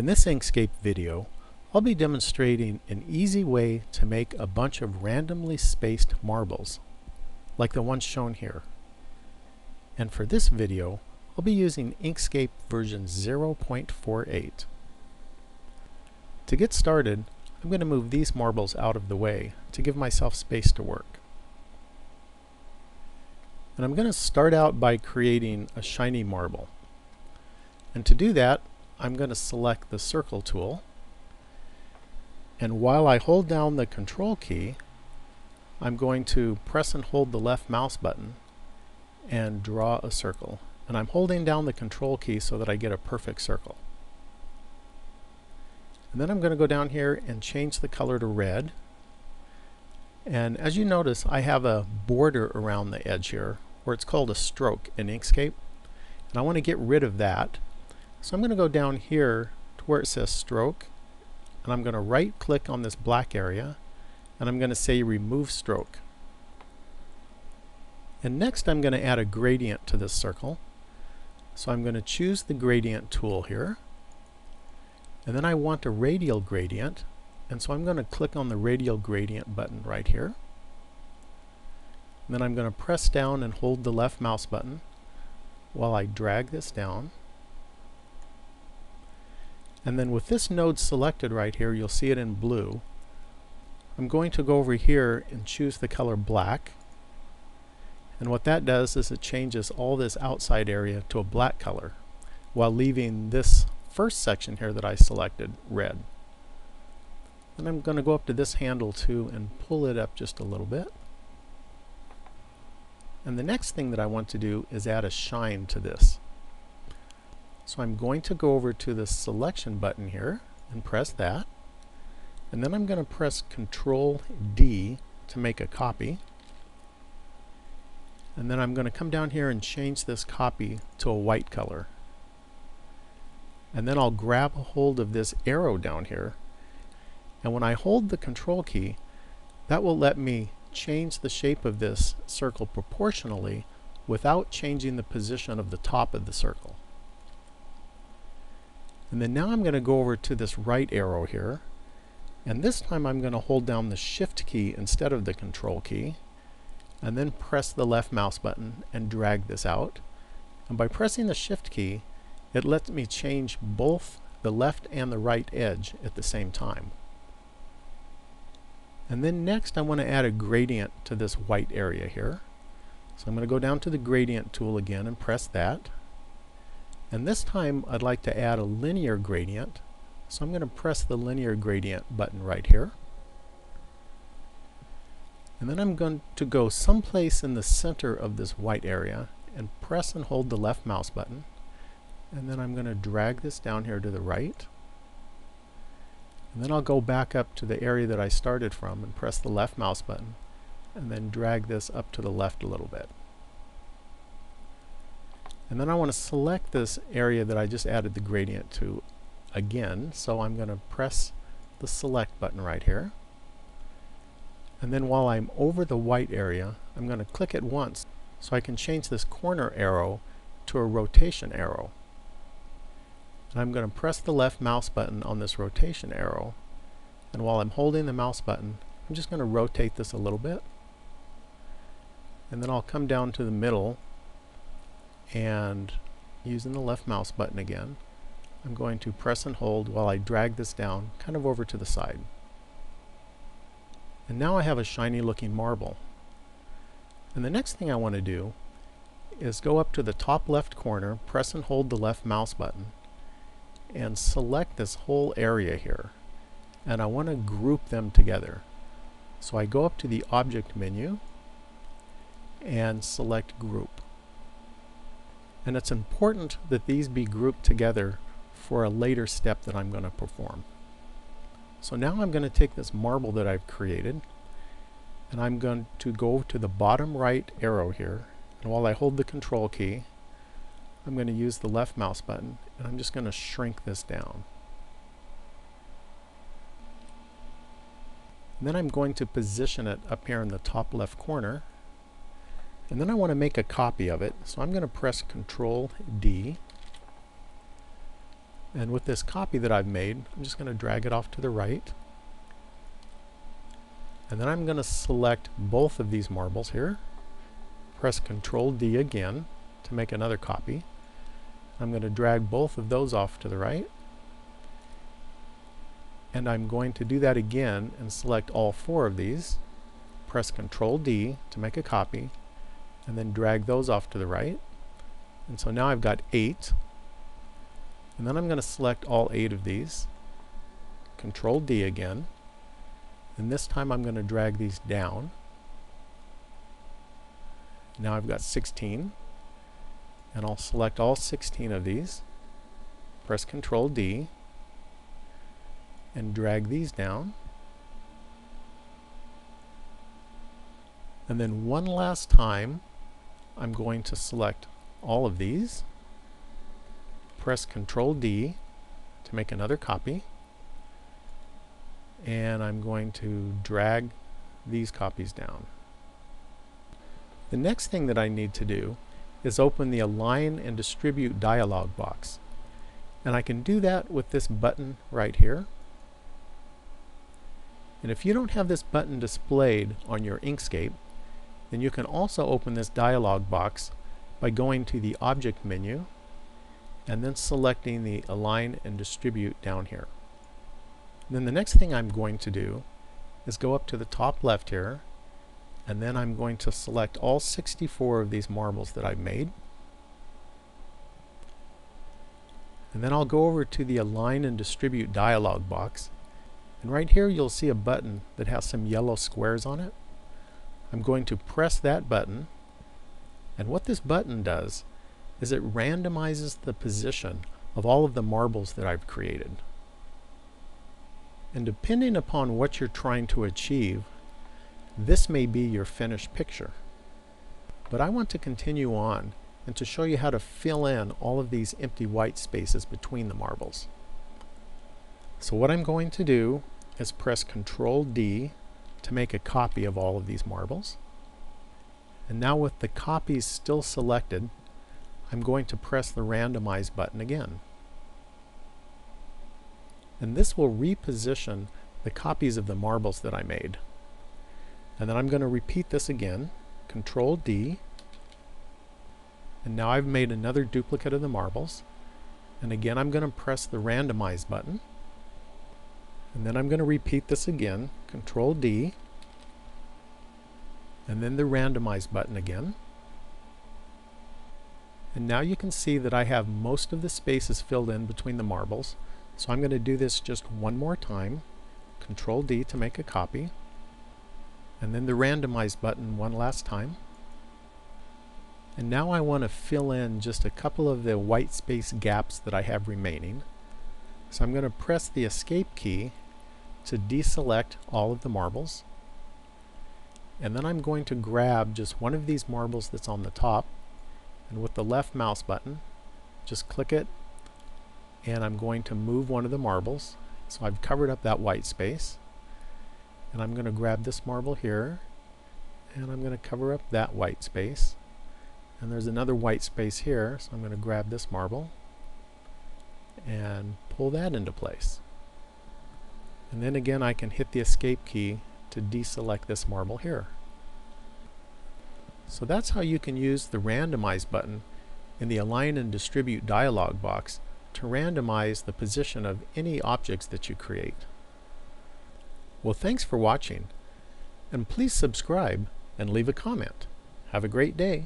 In this Inkscape video, I'll be demonstrating an easy way to make a bunch of randomly spaced marbles, like the ones shown here. And for this video, I'll be using Inkscape version 0.48. To get started, I'm going to move these marbles out of the way to give myself space to work. And I'm going to start out by creating a shiny marble. And to do that, I'm going to select the circle tool, and while I hold down the control key, I'm going to press and hold the left mouse button and draw a circle. And I'm holding down the control key so that I get a perfect circle. And then I'm going to go down here and change the color to red. And as you notice, I have a border around the edge here, or it's called a stroke in Inkscape. And I want to get rid of that. So I'm going to go down here to where it says stroke, and I'm going to right click on this black area, and I'm going to say remove stroke. And next I'm going to add a gradient to this circle. So I'm going to choose the gradient tool here, and then I want a radial gradient, and so I'm going to click on the radial gradient button right here. And then I'm going to press down and hold the left mouse button while I drag this down. And then with this node selected right here, you'll see it in blue. I'm going to go over here and choose the color black. And what that does is it changes all this outside area to a black color, while leaving this first section here that I selected red. And I'm going to go up to this handle too and pull it up just a little bit. And the next thing that I want to do is add a shine to this. So I'm going to go over to the selection button here and press that. And then I'm going to press Control D to make a copy. And then I'm going to come down here and change this copy to a white color. And then I'll grab a hold of this arrow down here. And when I hold the control key, that will let me change the shape of this circle proportionally without changing the position of the top of the circle. And then now I'm going to go over to this right arrow here, and this time I'm going to hold down the shift key instead of the control key, and then press the left mouse button and drag this out. And by pressing the shift key, it lets me change both the left and the right edge at the same time. And then next I want to add a gradient to this white area here. So I'm going to go down to the gradient tool again and press that. And this time I'd like to add a linear gradient, so I'm going to press the linear gradient button right here. And then I'm going to go someplace in the center of this white area and press and hold the left mouse button. And then I'm going to drag this down here to the right. And then I'll go back up to the area that I started from and press the left mouse button, and then drag this up to the left a little bit. And then I want to select this area that I just added the gradient to again, so I'm going to press the select button right here. And then while I'm over the white area, I'm going to click it once so I can change this corner arrow to a rotation arrow. And I'm going to press the left mouse button on this rotation arrow, and while I'm holding the mouse button, I'm just going to rotate this a little bit. And then I'll come down to the middle, and using the left mouse button again, I'm going to press and hold while I drag this down kind of over to the side. And now I have a shiny looking marble. And the next thing I want to do is go up to the top left corner, press and hold the left mouse button, and select this whole area here. And I want to group them together. So I go up to the object menu and select group. And it's important that these be grouped together for a later step that I'm going to perform. So now I'm going to take this marble that I've created, and I'm going to go to the bottom right arrow here, and while I hold the control key, I'm going to use the left mouse button, and I'm just going to shrink this down. And then I'm going to position it up here in the top left corner. And then I want to make a copy of it, so I'm going to press Control D. And with this copy that I've made, I'm just going to drag it off to the right. And then I'm going to select both of these marbles here. Press Ctrl D again to make another copy. I'm going to drag both of those off to the right. And I'm going to do that again and select all four of these. Press Ctrl D to make a copy. And then drag those off to the right. And so now I've got 8. And then I'm going to select all 8 of these. Ctrl D again. And this time I'm going to drag these down. Now I've got 16. And I'll select all 16 of these. Press Ctrl D. And drag these down. And then one last time, I'm going to select all of these. Press Ctrl D to make another copy. And I'm going to drag these copies down. The next thing that I need to do is open the Align and Distribute dialog box. And I can do that with this button right here. And if you don't have this button displayed on your Inkscape, then you can also open this dialog box by going to the Object menu and then selecting the Align and Distribute down here. And then the next thing I'm going to do is go up to the top left here, and then I'm going to select all 64 of these marbles that I've made. And then I'll go over to the Align and Distribute dialog box, and right here you'll see a button that has some yellow squares on it. I'm going to press that button, and what this button does is it randomizes the position of all of the marbles that I've created. And depending upon what you're trying to achieve, this may be your finished picture. But I want to continue on and to show you how to fill in all of these empty white spaces between the marbles. So what I'm going to do is press Ctrl D to make a copy of all of these marbles. And now with the copies still selected, I'm going to press the Randomize button again. And this will reposition the copies of the marbles that I made. And then I'm going to repeat this again. Ctrl D. And now I've made another duplicate of the marbles. And again I'm going to press the Randomize button. And then I'm going to repeat this again. Ctrl D. And then the Randomize button again. And now you can see that I have most of the spaces filled in between the marbles. So I'm going to do this just one more time. Ctrl D to make a copy. And then the Randomize button one last time. And now I want to fill in just a couple of the white space gaps that I have remaining. So I'm going to press the Escape key to deselect all of the marbles. And then I'm going to grab just one of these marbles that's on the top. And with the left mouse button, just click it, and I'm going to move one of the marbles. So I've covered up that white space. And I'm going to grab this marble here, and I'm going to cover up that white space. And there's another white space here, so I'm going to grab this marble and pull that into place. And then again I can hit the Escape key to deselect this marble here. So that's how you can use the Randomize button in the Align and Distribute dialog box to randomize the position of any objects that you create. Well, thanks for watching, and please subscribe and leave a comment. Have a great day.